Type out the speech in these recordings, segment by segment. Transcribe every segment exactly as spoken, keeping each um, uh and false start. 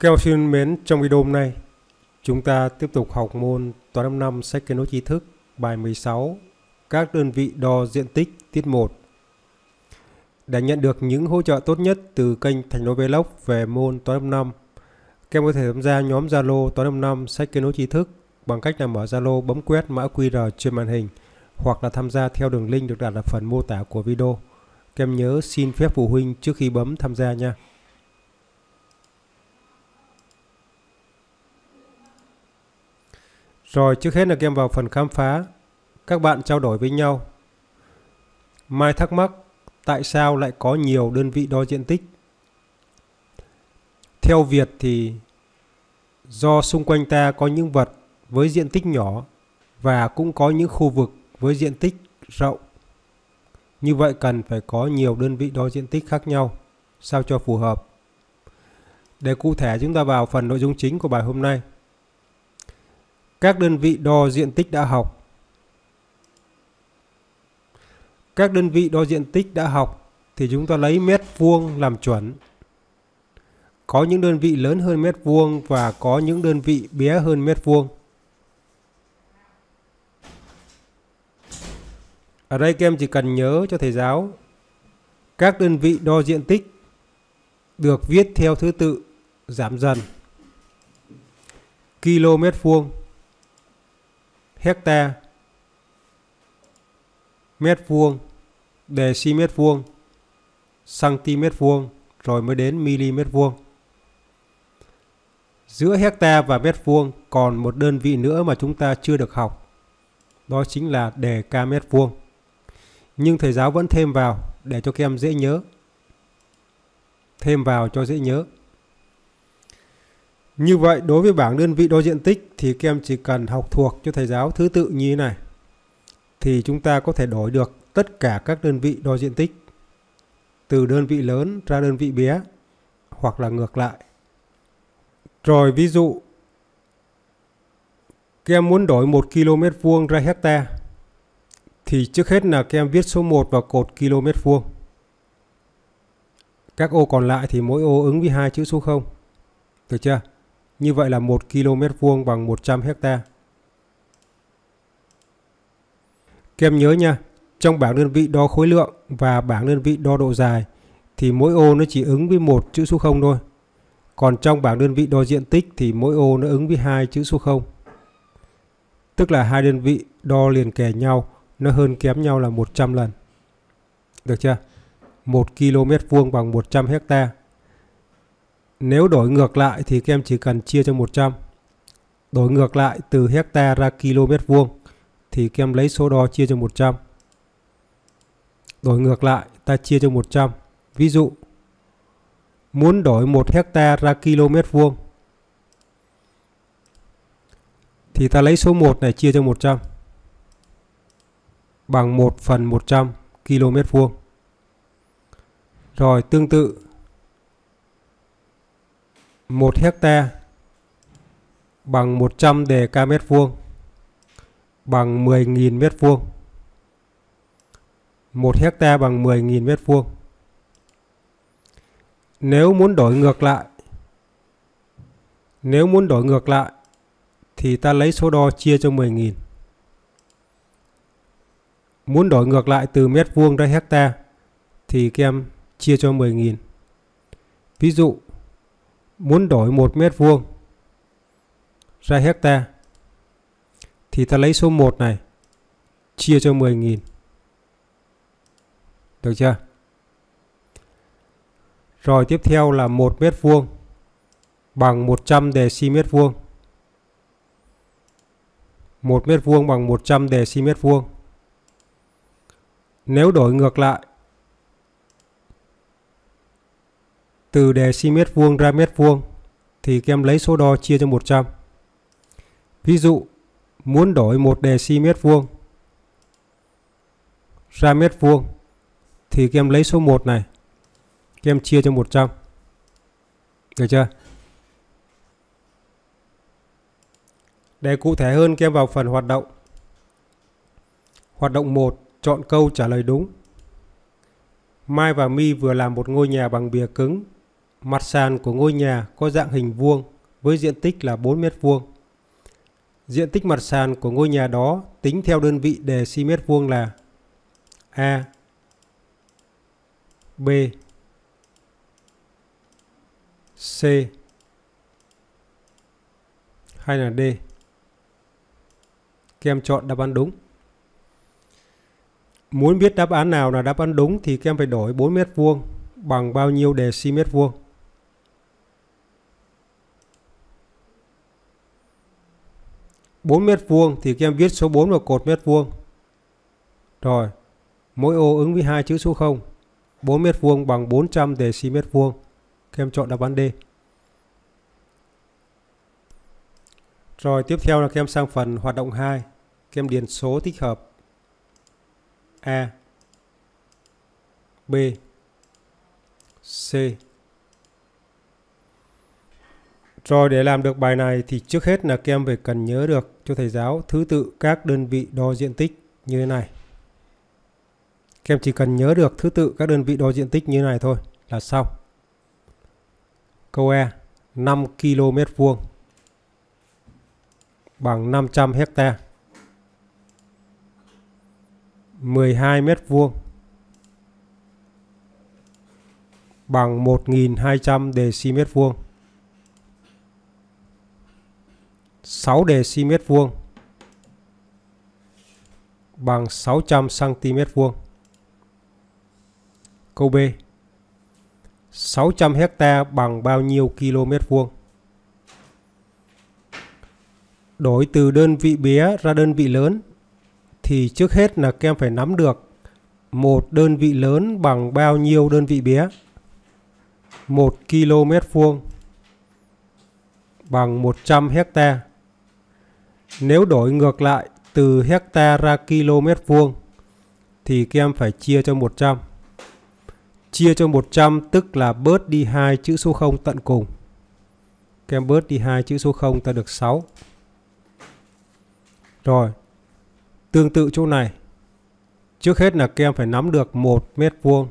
Các em thân mến, trong video hôm nay chúng ta tiếp tục học môn toán năm năm sách Kết nối tri thức bài mười sáu các đơn vị đo diện tích tiết một. Để nhận được những hỗ trợ tốt nhất từ kênh Thành Đô Vlog về môn toán năm năm, các em có thể tham gia nhóm Zalo toán năm năm sách Kết nối tri thức bằng cách là mở Zalo, bấm quét mã quy rờ trên màn hình hoặc là tham gia theo đường link được đặt ở phần mô tả của video. Các em nhớ xin phép phụ huynh trước khi bấm tham gia nha. Rồi, trước hết là các em vào phần khám phá, các bạn trao đổi với nhau. Mai thắc mắc tại sao lại có nhiều đơn vị đo diện tích. Theo Việt thì do xung quanh ta có những vật với diện tích nhỏ và cũng có những khu vực với diện tích rộng. Như vậy cần phải có nhiều đơn vị đo diện tích khác nhau sao cho phù hợp. Để cụ thể chúng ta vào phần nội dung chính của bài hôm nay. Các đơn vị đo diện tích đã học. Các đơn vị đo diện tích đã học thì chúng ta lấy mét vuông làm chuẩn. Có những đơn vị lớn hơn mét vuông và có những đơn vị bé hơn mét vuông. Ở đây các em chỉ cần nhớ cho thầy giáo. Các đơn vị đo diện tích được viết theo thứ tự giảm dần. Ki lô mét vuông, héc ta, mét vuông, đề xi mét vuông, xăng-ti mét vuông, rồi mới đến mi-li mét vuông. Giữa héc ta và mét vuông còn một đơn vị nữa mà chúng ta chưa được học. Đó chính là đề ca mét vuông. Nhưng thầy giáo vẫn thêm vào để cho các em dễ nhớ. Thêm vào cho dễ nhớ. Như vậy đối với bảng đơn vị đo diện tích thì các em chỉ cần học thuộc cho thầy giáo thứ tự như thế này. Thì chúng ta có thể đổi được tất cả các đơn vị đo diện tích. Từ đơn vị lớn ra đơn vị bé hoặc là ngược lại. Rồi ví dụ các em muốn đổi một ki lô mét vuông ra hecta thì trước hết là các em viết số một vào cột ki lô mét vuông. Các ô còn lại thì mỗi ô ứng với hai chữ số không. Được chưa? Như vậy là một ki lô mét vuông bằng một trăm hecta. Các em nhớ nha, trong bảng đơn vị đo khối lượng và bảng đơn vị đo độ dài thì mỗi ô nó chỉ ứng với một chữ số không thôi. Còn trong bảng đơn vị đo diện tích thì mỗi ô nó ứng với hai chữ số không. Tức là hai đơn vị đo liền kề nhau, nó hơn kém nhau là một trăm lần. Được chưa? một km vuông bằng một trăm hecta. Nếu đổi ngược lại thì các em chỉ cần chia cho một trăm. Đổi ngược lại từ hecta ra km vuông thì các em lấy số đo chia cho một trăm. Đổi ngược lại ta chia cho một trăm. Ví dụ muốn đổi một hecta ra km vuông thì ta lấy số một này chia cho một trăm bằng một phần một trăm km vuông. Rồi tương tự một hecta bằng một trăm đề ca mét vuông bằng mười nghìn mét vuông. một hecta bằng mười nghìn mét vuông. Nếu muốn đổi ngược lại Nếu muốn đổi ngược lại thì ta lấy số đo chia cho mười nghìn. Muốn đổi ngược lại từ mét vuông ra hecta thì các em chia cho mười nghìn. Ví dụ muốn đổi một mét vuông ra hecta thì ta lấy số một này chia cho mười nghìn. Được chưa? Rồi tiếp theo là một mét vuông bằng một trăm deci mét vuông. một mét vuông bằng một trăm deci mét vuông. Nếu đổi ngược lại từ deci mét vuông ra mét vuông thì các em lấy số đo chia cho một trăm. Ví dụ muốn đổi một deci mét vuông ra mét vuông thì các em lấy số một này, các em chia cho một trăm. Được chưa? Để cụ thể hơn các em vào phần hoạt động. Hoạt động một, chọn câu trả lời đúng. Mai và My vừa làm một ngôi nhà bằng bìa cứng Mặt sàn của ngôi nhà có dạng hình vuông với diện tích là bốn mét vuông. Diện tích mặt sàn của ngôi nhà đó tính theo đơn vị đề cm vuông là A, B, C hay là D. Các em chọn đáp án đúng. Muốn biết đáp án nào là đáp án đúng thì các em phải đổi bốn mét vuông bằng bao nhiêu đề cm vuông. bốn mét vuông thì các em viết số bốn vào cột mét vuông. Rồi, mỗi ô ứng với hai chữ số không. bốn mét vuông bằng bốn trăm dm vuông. Các em chọn đáp án D. Rồi, tiếp theo là các em sang phần hoạt động hai, các em điền số thích hợp A, B, C. Rồi, để làm được bài này thì trước hết là các em phải cần nhớ được cho thầy giáo thứ tự các đơn vị đo diện tích như thế này. Các em chỉ cần nhớ được thứ tự các đơn vị đo diện tích như thế này thôi là xong. Câu E, năm ki lô mét vuông bằng năm trăm héc ta. mười hai mét vuông bằng một nghìn hai trăm dm vuông. sáu dm vuông bằng sáu trăm cm vuông. Câu B, sáu trăm héc ta bằng bao nhiêu km vuông? Đổi từ đơn vị bé ra đơn vị lớn thì trước hết là các em phải nắm được một đơn vị lớn bằng bao nhiêu đơn vị bé. một ki lô mét vuông bằng một trăm héc ta. Nếu đổi ngược lại từ héc ta ra km vuông thì các em phải chia cho một trăm. Chia cho một trăm tức là bớt đi hai chữ số không tận cùng. Các em bớt đi hai chữ số không ta được sáu. Rồi, tương tự chỗ này, trước hết là các em phải nắm được một mét vuông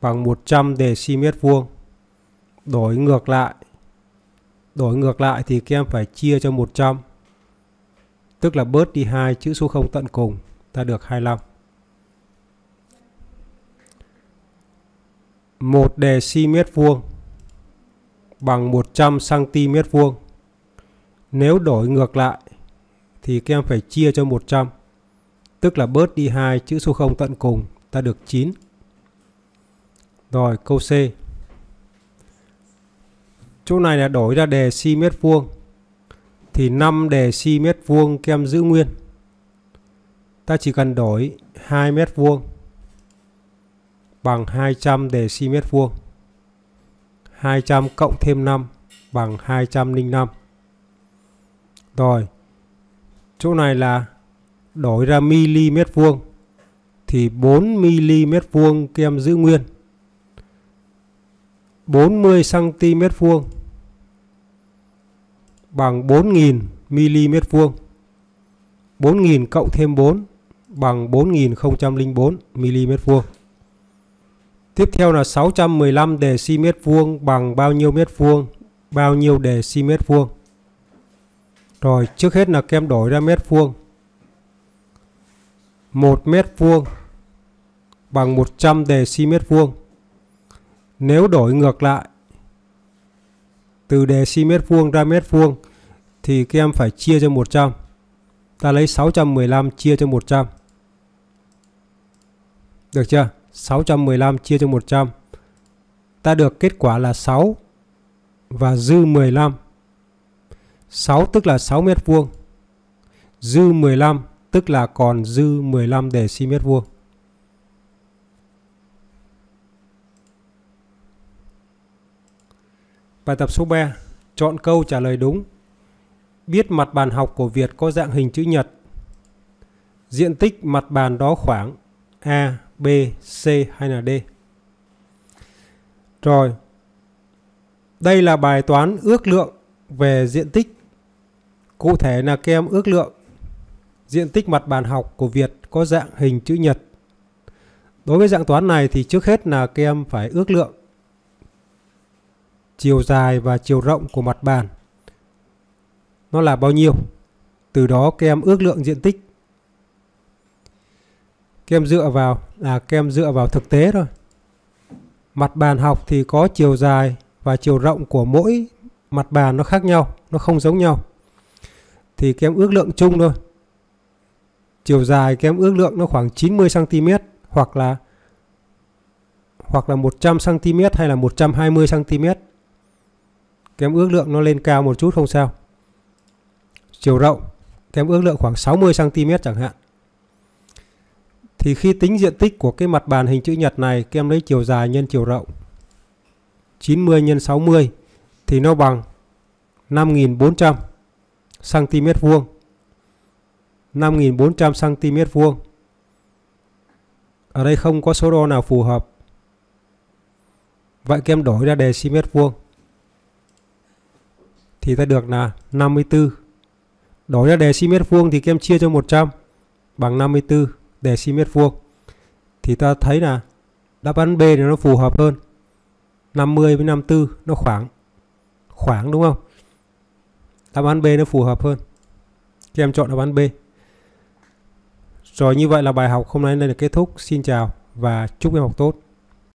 bằng một trăm dm vuông. Đổi ngược lại, đổi ngược lại thì các em phải chia cho một trăm, tức là bớt đi hai chữ số không tận cùng, ta được hai mươi lăm. một dm vuông bằng một trăm cm vuông. Nếu đổi ngược lại thì các em phải chia cho một trăm, tức là bớt đi hai chữ số không tận cùng, ta được chín. Rồi, câu C. Chỗ này là đổi ra đề cm vuông thì năm đề cm vuông các em giữ nguyên. Ta chỉ cần đổi hai mét vuông bằng hai trăm đề cm vuông. hai trăm cộng thêm năm bằng hai trăm linh năm. Rồi, chỗ này là đổi ra mm vuông thì bốn mi li mét vuông các em giữ nguyên. bốn mươi cm vuông bằng bốn nghìn mm vuông. bốn nghìn cộng thêm bốn bằng bốn nghìn không trăm linh bốn mm vuông. Tiếp theo là sáu trăm mười lăm dm vuông bằng bao nhiêu mét vuông? Bao nhiêu dm vuông? Rồi, trước hết là các em đổi ra mét vuông. một mét vuông bằng một trăm dm vuông. Nếu đổi ngược lại từ dm vuông ra mét vuông thì các em phải chia cho một trăm. Ta lấy sáu trăm mười lăm chia cho một trăm. Được chưa? sáu trăm mười lăm chia cho một trăm. Ta được kết quả là sáu và dư mười lăm. sáu tức là sáu mét vuông. Dư mười lăm tức là còn dư mười lăm dm vuông. Bài tập số ba, chọn câu trả lời đúng. Biết mặt bàn học của Việt có dạng hình chữ nhật. Diện tích mặt bàn đó khoảng A, B, C hay là D. Rồi, đây là bài toán ước lượng về diện tích. Cụ thể là các em ước lượng diện tích mặt bàn học của Việt có dạng hình chữ nhật. Đối với dạng toán này thì trước hết là các em phải ước lượng chiều dài và chiều rộng của mặt bàn nó là bao nhiêu. Từ đó các em ước lượng diện tích. Các em dựa vào là các em dựa vào thực tế thôi. Mặt bàn học thì có chiều dài và chiều rộng của mỗi mặt bàn nó khác nhau, nó không giống nhau. Thì các em ước lượng chung thôi. Chiều dài các em ước lượng nó khoảng chín mươi xăng ti mét hoặc là hoặc là một trăm xăng ti mét hay là một trăm hai mươi xăng ti mét. Các em ước lượng nó lên cao một chút không sao. Chiều rộng các em ước lượng khoảng sáu mươi xăng ti mét chẳng hạn. Thì khi tính diện tích của cái mặt bàn hình chữ nhật này, các em lấy chiều dài nhân chiều rộng. chín mươi nhân sáu mươi thì nó bằng năm nghìn bốn trăm xăng ti mét vuông. năm nghìn bốn trăm xăng ti mét vuông. Ở đây không có số đo nào phù hợp. Vậy các em đổi ra deci mét vuông. Thì ta được là năm mươi tư. Đổi ra deci mét vuông thì các em chia cho một trăm bằng năm mươi tư deci mét vuông. Thì ta thấy là đáp án B thì nó phù hợp hơn. năm mươi với năm mươi tư nó khoảng khoảng đúng không? Đáp án B nó phù hợp hơn. Các em chọn đáp án B. Rồi như vậy là bài học hôm nay đây là kết thúc. Xin chào và chúc em học tốt.